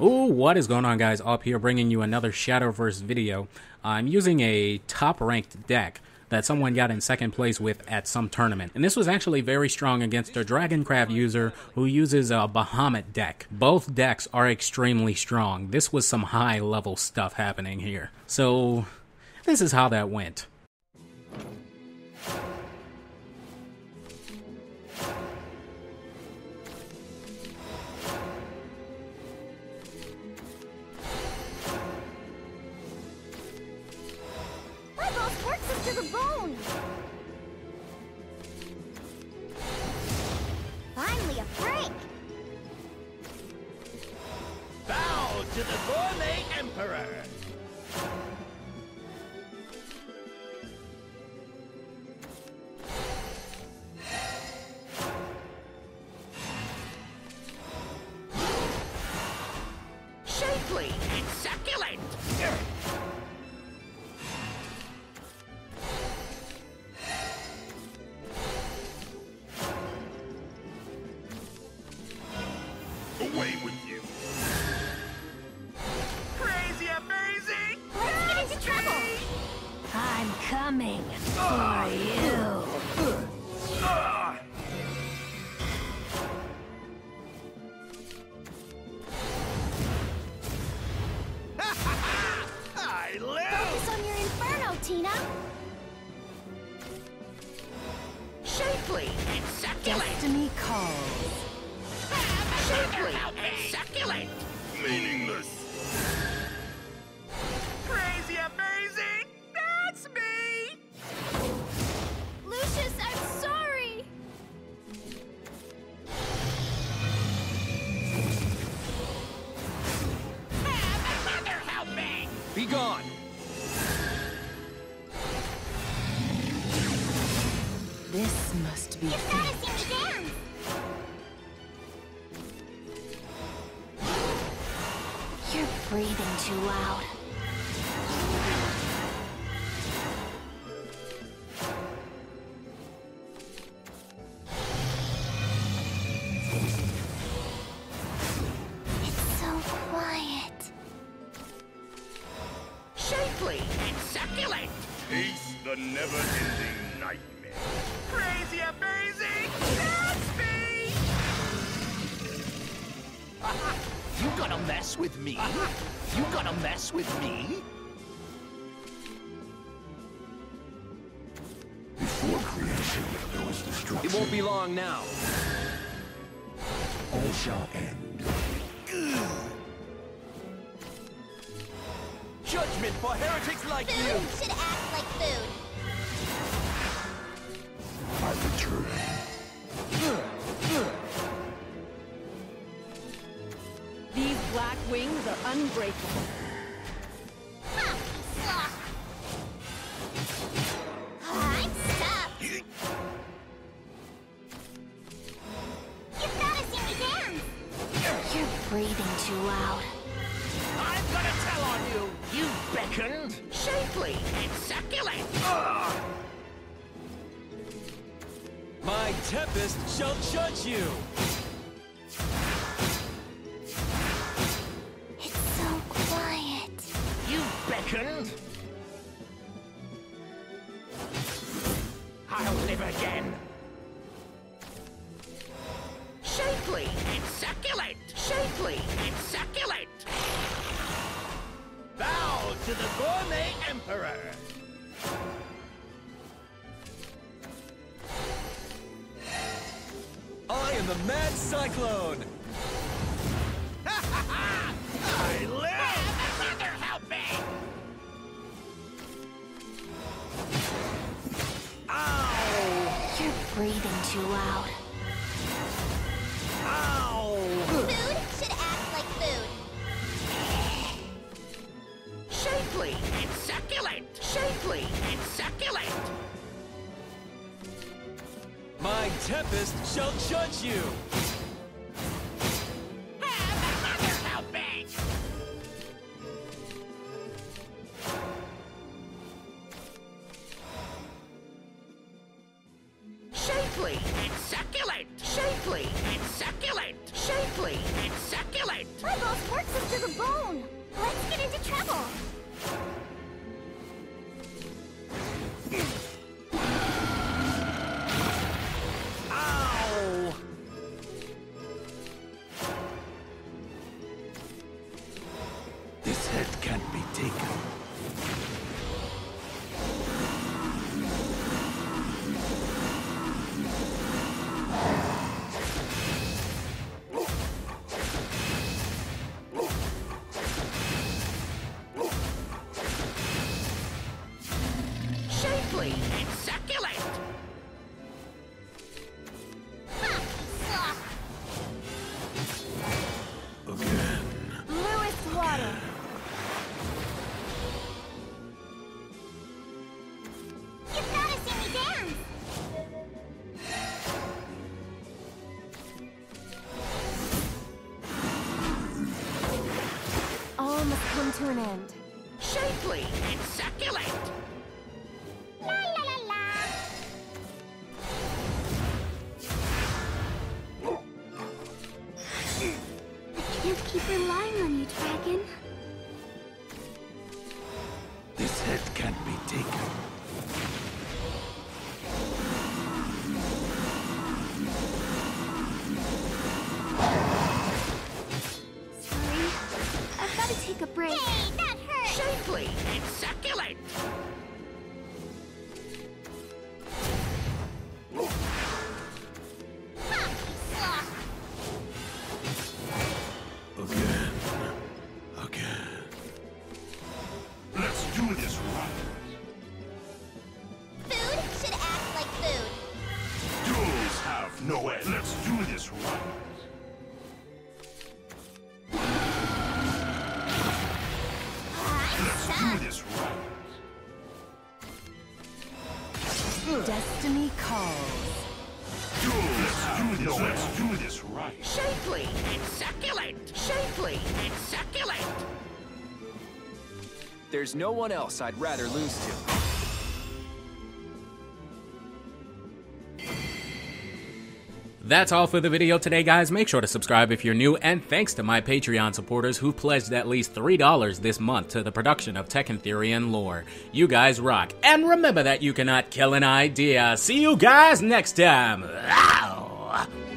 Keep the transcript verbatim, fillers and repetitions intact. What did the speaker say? Oh, what is going on, guys? Up here bringing you another Shadowverse video. I'm using a top ranked deck that someone got in second place with at some tournament, and this was actually very strong against a Dragoncraft user who uses a Bahamut deck. Both decks are extremely strong. This was some high level stuff happening here. So this is how that went. Finally, a break! Bow to the gourmet emperor! Shapely and succulent! Away with you. Crazy amazing! Let's get into trouble! I'm coming for uh, you. Uh, I live! Focus on your inferno, Tina! Shapely and succulent! Destiny calls. And succulent! Meaningless! Crazy amazing! That's me! Lucius, I'm sorry! Ah, mother, help me! Be gone! This must be... You've got to see me down! Breathing too loud. It's so quiet. Shapely and succulent. Taste the never-ending nightmare. Crazy amazing. That's me. Aha! You gonna mess with me? Uh-huh. You gonna mess with me? Before creation, there was destruction. It won't be long now. All shall end. Judgment for heretics like food you! Food should act like food. I return. Black wings are unbreakable. Ah, ah. I'm stuck. You've got to see me down. You're breathing too loud. I'm gonna tell on you. You beckoned. Shapely and succulent. Ugh. My tempest shall judge you. I'll live again. Shapely and succulent. Shapely and succulent. Bow to the gourmet emperor. I am the mad cyclone. Ha ha ha! I live. Mother, help me! Breathing too loud. Ow! Food should act like food. Shapely and succulent. Shapely and succulent. My tempest shall judge you. Shapely and succulent! Shapely and succulent! Shapely and succulent! My boss works Trouble! Ow! This head can't be taken. To an end. Shapely and succulent! La la la la! I can't keep relying on you, Dragon. This head can't be taken. Take a break. Hey, that hurt! Shapely and succulent! Again. Again. Let's do this right. Food should act like food. Duels have no end. Let's do this right. Destiny calls. Dude, let's do this. Let's do this right. Shapely and succulent. Shapely and succulent. There's no one else I'd rather lose to. That's all for the video today, guys. Make sure to subscribe if you're new, and thanks to my Patreon supporters who pledged at least three dollars this month to the production of Tekken Theory and Lore. You guys rock, and remember that you cannot kill an idea. See you guys next time. Ow!